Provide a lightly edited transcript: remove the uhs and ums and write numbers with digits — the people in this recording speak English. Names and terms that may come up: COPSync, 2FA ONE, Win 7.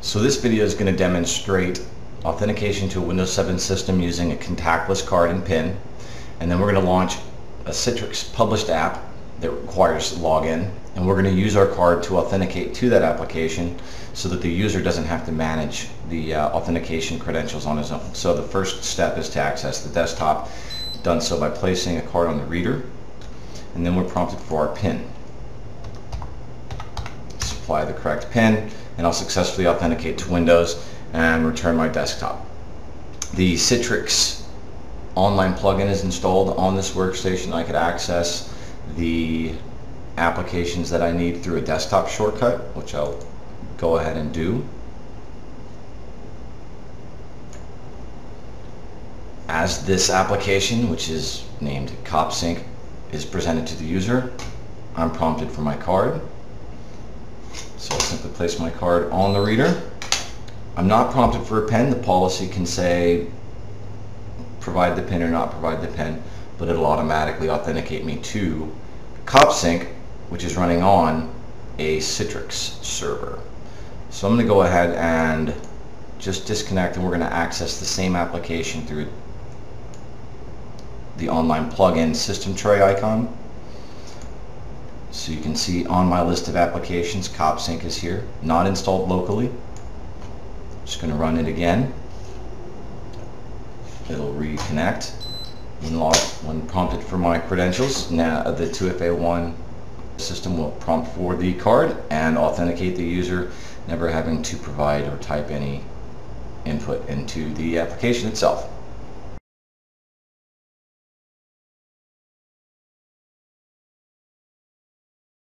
So this video is going to demonstrate authentication to a Windows 7 system using a contactless card and PIN, and then we're going to launch a Citrix published app that requires login, and we're going to use our card to authenticate to that application so that the user doesn't have to manage the authentication credentials on his own. So the first step is to access the desktop, done so by placing a card on the reader, and then we're prompted for our PIN. Supply the correct PIN, and I'll successfully authenticate to Windows and return my desktop. The Citrix online plugin is installed on this workstation. I could access the applications that I need through a desktop shortcut, which I'll go ahead and do. As this application, which is named COPSync, is presented to the user, I'm prompted for my card. So I'll simply place my card on the reader. I'm not prompted for a PIN. The policy can say provide the PIN or not provide the PIN, but it'll automatically authenticate me to COPSync, which is running on a Citrix server. So I'm going to go ahead and just disconnect, and we're going to access the same application through the online plugin system tray icon. So you can see on my list of applications, COPSync is here, not installed locally. Just going to run it again. It'll reconnect. Log when prompted for my credentials. Now the 2FA1 system will prompt for the card and authenticate the user, never having to provide or type any input into the application itself.